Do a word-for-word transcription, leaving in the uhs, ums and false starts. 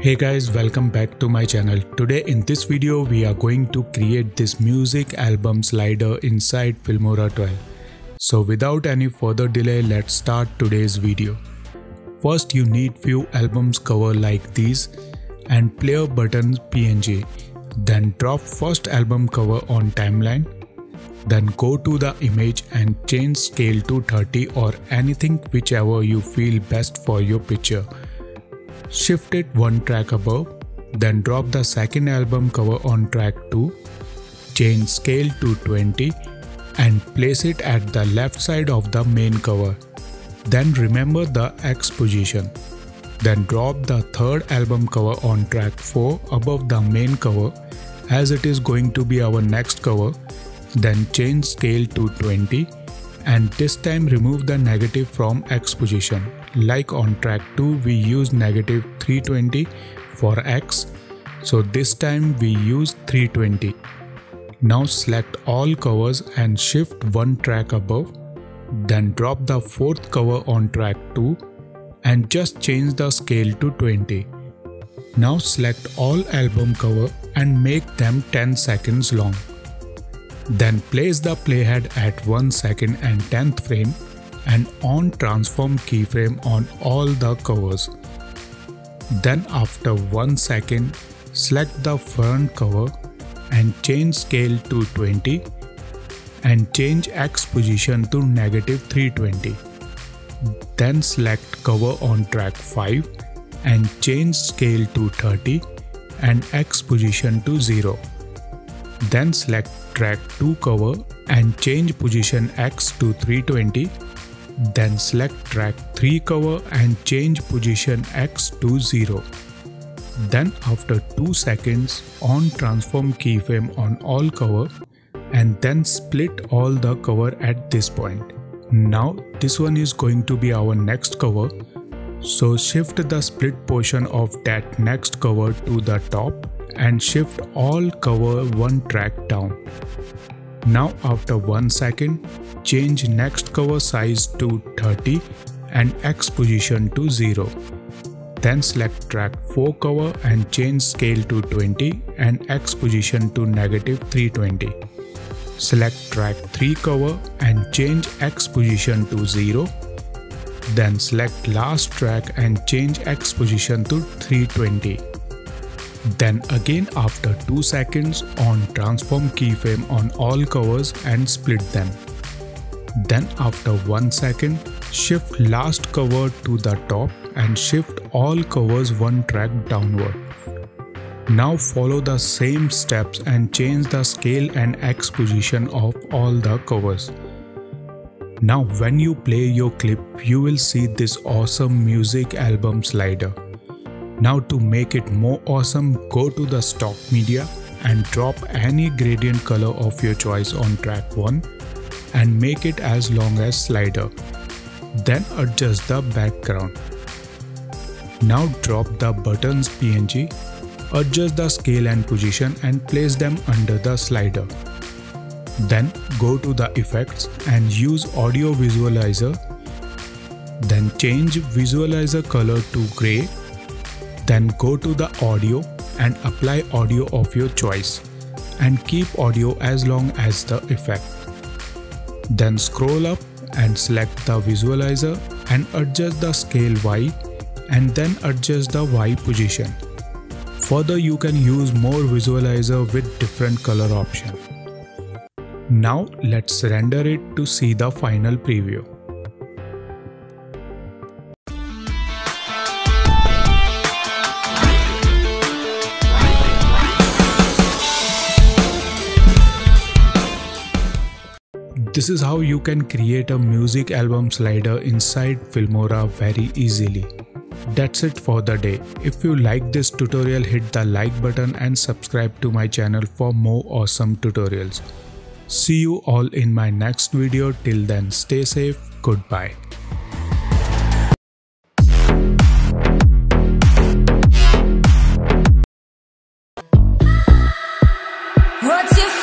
Hey guys, welcome back to my channel. Today in this video we are going to create this music album slider inside Filmora twelve. So without any further delay, let's start today's video. First you need few albums cover like these and player button P N G. Then drop first album cover on timeline. Then go to the image and change scale to thirty or anything whichever you feel best for your picture. Shift it one track above, then drop the second album cover on track two, change scale to twenty and place it at the left side of the main cover. Then remember the X position. Then drop the third album cover on track four above the main cover as it is going to be our next cover. Then change scale to twenty and this time remove the negative from X position. Like on track two we use negative three twenty for X, so this time we use three twenty. Now select all covers and shift one track above, then drop the fourth cover on track two and just change the scale to twenty. Now select all album cover and make them ten seconds long. Then place the playhead at one second and tenth frame and on transform keyframe on all the covers. Then after one second, select the front cover and change scale to twenty and change X position to negative three twenty. Then select cover on track five and change scale to thirty and X position to zero. Then select track two cover and change position X to three twenty. Then select track three cover and change position X to zero. Then after two seconds, on transform keyframe on all cover and then split all the cover at this point. Now this one is going to be our next cover, so shift the split portion of that next cover to the top and shift all cover one track down. Now after one second, change next cover size to thirty and X position to zero. Then select track four cover and change scale to twenty and X position to negative three twenty. Select track three cover and change X position to zero. Then select last track and change X position to three twenty. Then again after two seconds, on transform keyframe on all covers and split them. Then after one second, shift last cover to the top and shift all covers one track downward. Now follow the same steps and change the scale and X position of all the covers. Now when you play your clip, you will see this awesome music album slider. Now to make it more awesome, go to the stock media and drop any gradient color of your choice on track one and make it as long as slider. Then adjust the background. Now drop the buttons P N G, adjust the scale and position and place them under the slider. Then go to the effects and use audio visualizer. Then change visualizer color to gray. Then go to the audio and apply audio of your choice and keep audio as long as the effect. Then scroll up and select the visualizer and adjust the scale Y and then adjust the Y position. Further you can use more visualizer with different color option. Now let's render it to see the final preview. This is how you can create a music album slider inside Filmora very easily. That's it for the day. If you like this tutorial, hit the like button and subscribe to my channel for more awesome tutorials. See you all in my next video. Till then, stay safe. Goodbye. What's your